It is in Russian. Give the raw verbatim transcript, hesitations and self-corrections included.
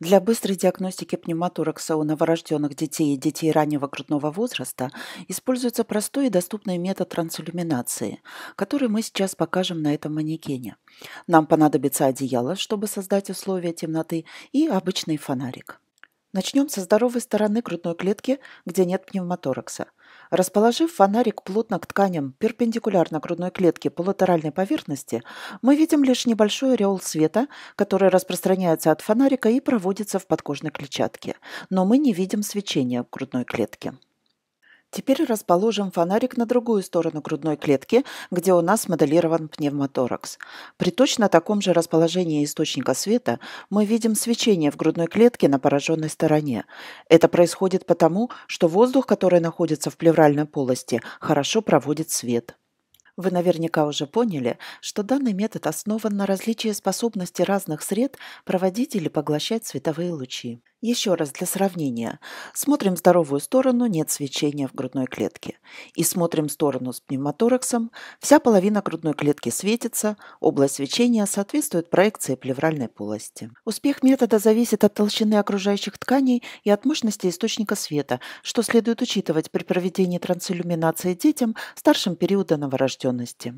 Для быстрой диагностики пневмоторакса у новорожденных детей и детей раннего грудного возраста используется простой и доступный метод трансиллюминации, который мы сейчас покажем на этом манекене. Нам понадобится одеяло, чтобы создать условия темноты, и обычный фонарик. Начнем со здоровой стороны грудной клетки, где нет пневмоторакса. Расположив фонарик плотно к тканям перпендикулярно грудной клетке по латеральной поверхности, мы видим лишь небольшой ореол света, который распространяется от фонарика и проводится в подкожной клетчатке, но мы не видим свечения в грудной клетке. Теперь расположим фонарик на другую сторону грудной клетки, где у нас моделирован пневмоторакс. При точно таком же расположении источника света мы видим свечение в грудной клетке на пораженной стороне. Это происходит потому, что воздух, который находится в плевральной полости, хорошо проводит свет. Вы наверняка уже поняли, что данный метод основан на различии способности разных сред проводить или поглощать световые лучи. Еще раз для сравнения. Смотрим здоровую сторону, нет свечения в грудной клетке. И смотрим сторону с пневмотораксом, вся половина грудной клетки светится, область свечения соответствует проекции плевральной полости. Успех метода зависит от толщины окружающих тканей и от мощности источника света, что следует учитывать при проведении трансиллюминации детям в старшем периоде новорожденности.